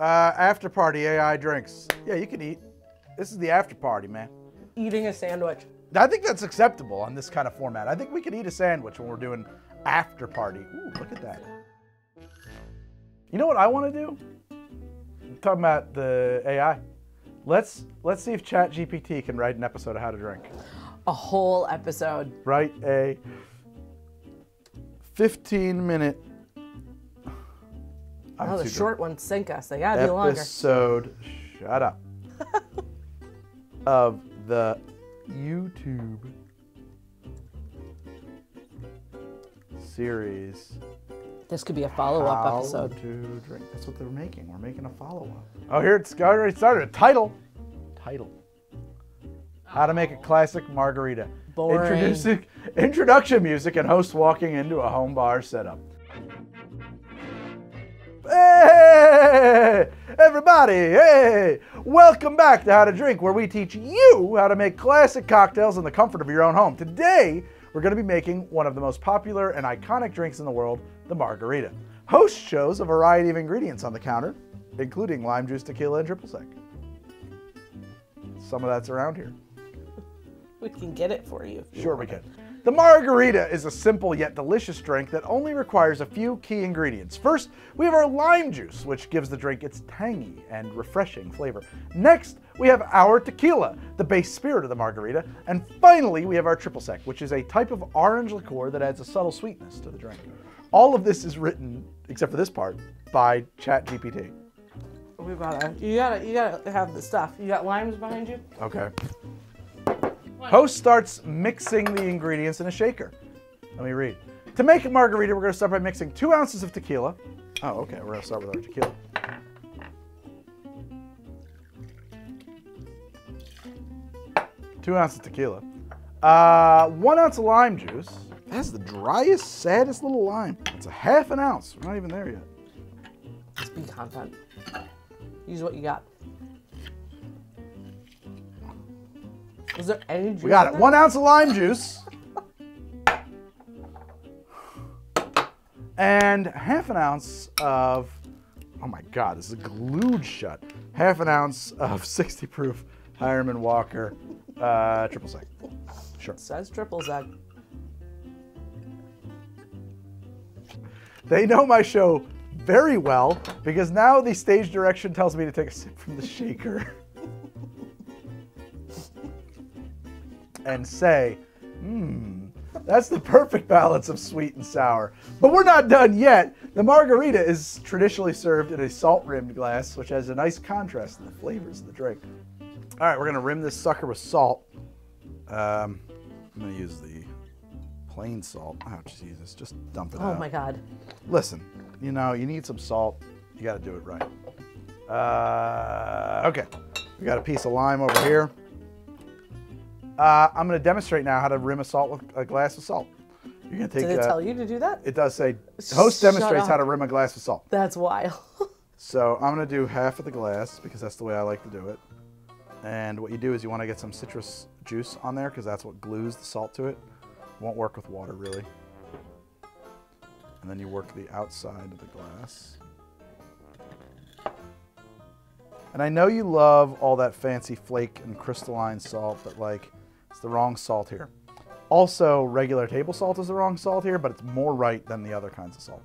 After party AI drinks. Yeah, you can eat. This is the after party, man. Eating a sandwich. I think that's acceptable on this kind of format. I think we could eat a sandwich when we're doing after party. Ooh, look at that. You know what I want to do? I'm talking about the AI. Let's see if ChatGPT can write an episode of How to Drink. A whole episode. Write a 15-minute. Oh, the short ones sink us. They gotta be longer. Episode. Shut up. Of the YouTube series. This could be a follow-up episode. How to Drink. That's what they're making. We're making a follow-up. Oh, here it's already started. Title. How to Make a Classic Margarita. Boring. Introduction music and host walking into a home bar setup. Hey, everybody, hey! Welcome back to How to Drink, where we teach you how to make classic cocktails in the comfort of your own home. Today, we're going to be making one of the most popular and iconic drinks in the world, the margarita. Host shows a variety of ingredients on the counter, including lime juice, tequila, and triple sec. Some of that's around here. We can get it for you. Sure we can. The margarita is a simple yet delicious drink that only requires a few key ingredients. First, we have our lime juice, which gives the drink its tangy and refreshing flavor. Next, we have our tequila, the base spirit of the margarita. And finally, we have our triple sec, which is a type of orange liqueur that adds a subtle sweetness to the drink. All of this is written, except for this part, by ChatGPT. You gotta have the stuff. You got limes behind you? Okay. Host starts mixing the ingredients in a shaker. Let me read. To make a margarita, we're going to start by mixing 2 ounces of tequila. Oh, okay. We're going to start with our tequila. 2 ounces of tequila. 1 ounce of lime juice. That's the driest, saddest little lime. It's a half an ounce. We're not even there yet. It's big content. Use what you got. Is there any juice? We got it. 1 ounce of lime juice. And half an ounce of, oh my God, this is glued shut. Half an ounce of 60 proof Hiram & Walker triple sec. Sure. It says triple sec. They know my show very well because now the stage direction tells me to take a sip from the shaker. And say, that's the perfect balance of sweet and sour. But we're not done yet. The margarita is traditionally served in a salt-rimmed glass, which has a nice contrast in the flavors of the drink. All right, we're gonna rim this sucker with salt. I'm gonna use the plain salt. Oh, Jesus, just dump it out. Oh my God. Listen, you know, you need some salt. You gotta do it right. Okay, we got a piece of lime over here. I'm going to demonstrate now how to rim a salt with a glass of salt. You're going to take. Did it tell you to do that? It does say host demonstrates how to rim a glass with salt. That's wild. So I'm going to do half of the glass because that's the way I like to do it. And what you do is you want to get some citrus juice on there because that's what glues the salt to it. It won't work with water really. And then you work the outside of the glass. And I know you love all that fancy flake and crystalline salt, but like, it's the wrong salt here. Also, regular table salt is the wrong salt here, but it's more right than the other kinds of salt.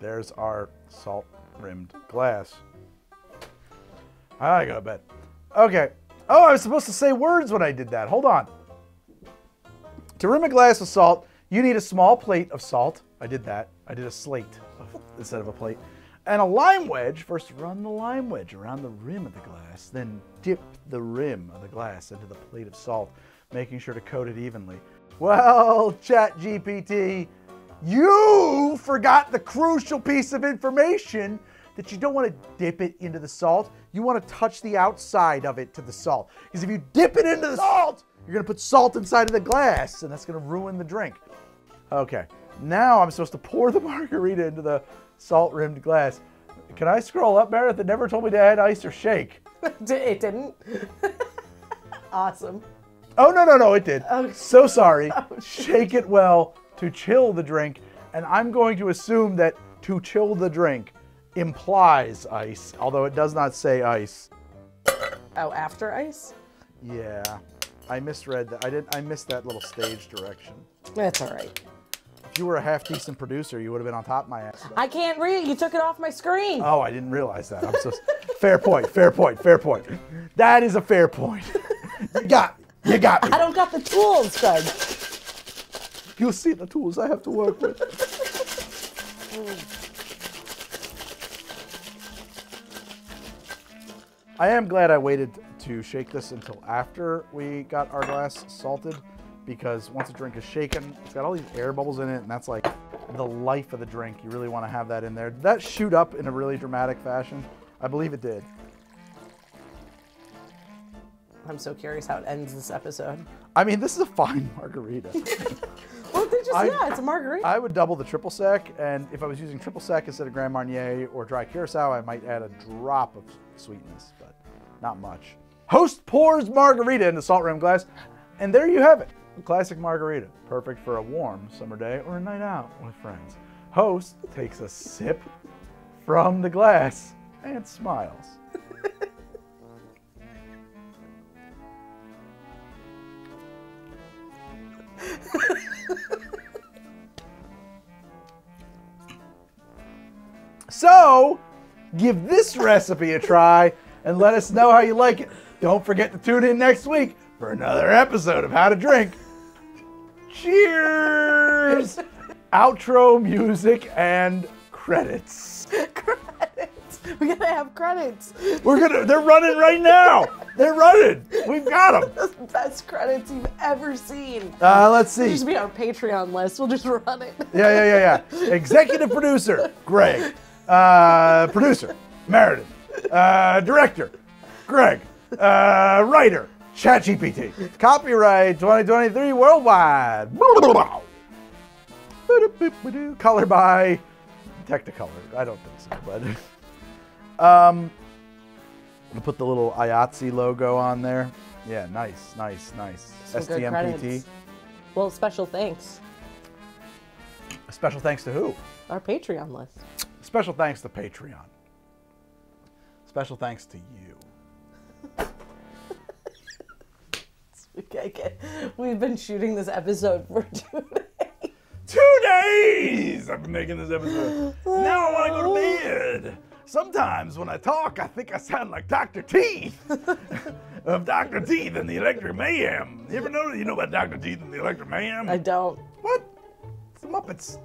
There's our salt-rimmed glass. I gotta bet. Okay. Oh, I was supposed to say words when I did that. Hold on. To rim a glass with salt, you need a small plate of salt. I did that. I did a slate instead of a plate. And a lime wedge. First, run the lime wedge around the rim of the glass, then dip the rim of the glass into the plate of salt, making sure to coat it evenly. Well, ChatGPT, you forgot the crucial piece of information that you don't want to dip it into the salt. You want to touch the outside of it to the salt. Because if you dip it into the salt, you're going to put salt inside of the glass, and that's going to ruin the drink. Okay. Now I'm supposed to pour the margarita into the salt-rimmed glass. Can I scroll up, Meredith? It never told me to add ice or shake. It didn't? Awesome. Oh, no, it did. Oh. So sorry. Oh, shake it well to chill the drink And I'm going to assume that to chill the drink implies ice, although it does not say ice. Oh, after ice? Yeah, I misread that. I missed that little stage direction. That's all right. If you were a half-decent producer, you would have been on top of my ass. But... I can't read it. You took it off my screen. Oh, I didn't realize that. I'm so... Fair point, fair point, fair point. That is a fair point. You got me. You got me. I don't got the tools, Doug. You'll see the tools I have to work with. I am glad I waited to shake this until after we got our glass salted, because once a drink is shaken, it's got all these air bubbles in it, and that's like the life of the drink. You really want to have that in there. Did that shoot up in a really dramatic fashion? I believe it did. I'm so curious how it ends this episode. I mean, this is a fine margarita. Well, they just, yeah, it's a margarita. I would double the triple sec, and if I was using triple sec instead of Grand Marnier or dry Curaçao, I might add a drop of sweetness, but not much. Host pours margarita into salt rim glass, and there you have it. A classic margarita, perfect for a warm summer day or a night out with friends. Host takes a sip from the glass and smiles. So, give this recipe a try and let us know how you like it. Don't forget to tune in next week for another episode of How to Drink. Cheers! Outro music and credits. Credits. We're gonna have credits. They're running right now. They're running. We've got them. That's the best credits you've ever seen. Let's see. It'll just be our Patreon list. We'll just run it. Yeah. Executive producer, Greg. Producer, Meredith. Director, Greg. Writer, ChatGPT. Copyright 2023 worldwide. Color by Technicolor. I don't think so, but I'll put the little IATSE logo on there. Yeah, nice. STMPT. Well, special thanks. Special thanks to who? Our Patreon list. Special thanks to Patreon. Special thanks to you. We've been shooting this episode for 2 days. 2 days! I've been making this episode. Now I want to go to bed. Sometimes when I talk, I think I sound like Dr. Teeth of Dr. Teeth and the Electric Mayhem. You ever know about Dr. Teeth and the Electric Mayhem? I don't. What? It's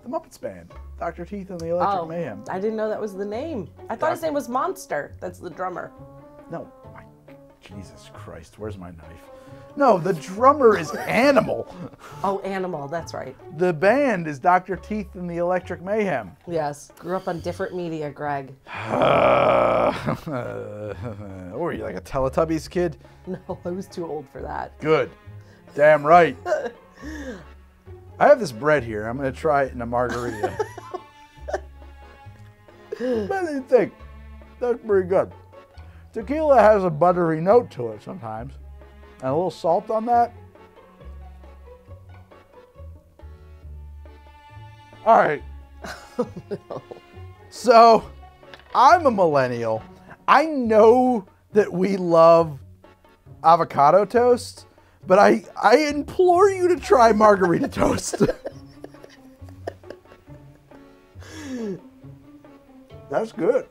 the Muppets Band. Dr. Teeth and the Electric Mayhem. I didn't know that was the name. I thought his name was Monster. That's the drummer. No. Jesus Christ, where's my knife? No, the drummer is Animal. Oh, Animal, that's right. The band is Dr. Teeth and the Electric Mayhem. Yes, grew up on different media, Greg. Were you like a Teletubbies kid? No, I was too old for that. Good. Damn right. I have this bread here. I'm going to try it in a margarita. What do you think? That's pretty good. Tequila has a buttery note to it sometimes, and a little salt on that. All right. Oh, no. So, I'm a millennial. I know that we love avocado toast, but I implore you to try margarita toast. That's good.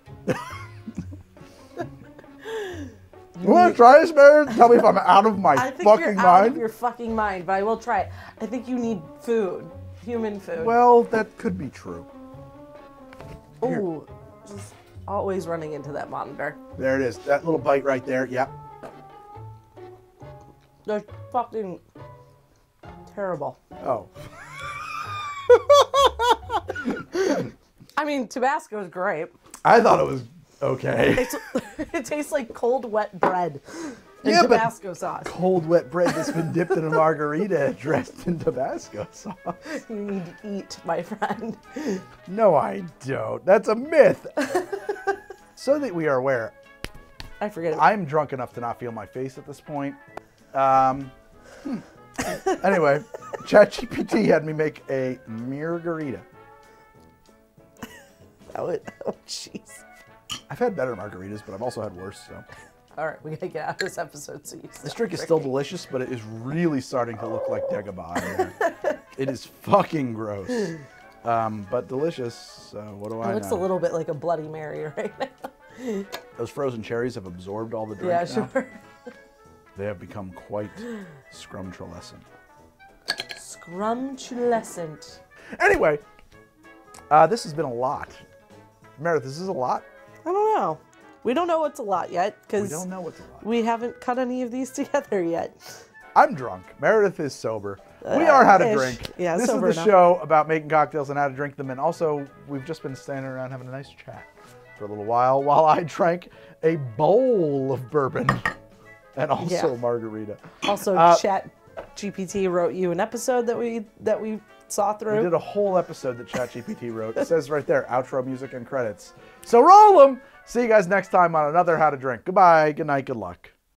You want to try this, Meredith? Tell me if I'm out of my fucking mind. I think you're out of your fucking mind, but I will try it. I think you need food, human food. Well, that could be true. Ooh, just always running into that monitor. There it is. That little bite right there. Yep. They're fucking terrible. Oh. I mean, Tabasco is great. I thought it was. Okay. It tastes like cold, wet bread and Tabasco sauce. Cold, wet bread that's been dipped in a margarita dressed in Tabasco sauce. You need to eat, my friend. No, I don't. That's a myth. So that we are aware. I forget it. I'm drunk enough to not feel my face at this point. Anyway, ChatGPT had me make a margarita. Oh, jeez. I've had better margaritas, but I've also had worse, so. All right, we gotta get out of this episode so you stop. This drink is still delicious, but it is really starting to look like Dagobah. It is fucking gross, but delicious, so what do I know? It looks a little bit like a Bloody Mary right now. Those frozen cherries have absorbed all the drink now. Yeah, sure. They have become quite scrumptulescent. Scrumptulescent. Anyway, this has been a lot. Meredith, is this a lot? I don't know. We don't know what's a lot yet because we haven't cut any of these together yet. I'm drunk. Meredith is sober. We are How to Drink. Yeah, this is the show about making cocktails and how to drink them. And also, we've just been standing around having a nice chat for a little while I drank a bowl of bourbon and also margarita. Also, ChatGPT wrote you an episode that we saw through. We did a whole episode that ChatGPT wrote. It says right there, outro music and credits. So roll them. See you guys next time on another How to Drink. Goodbye, good night, good luck.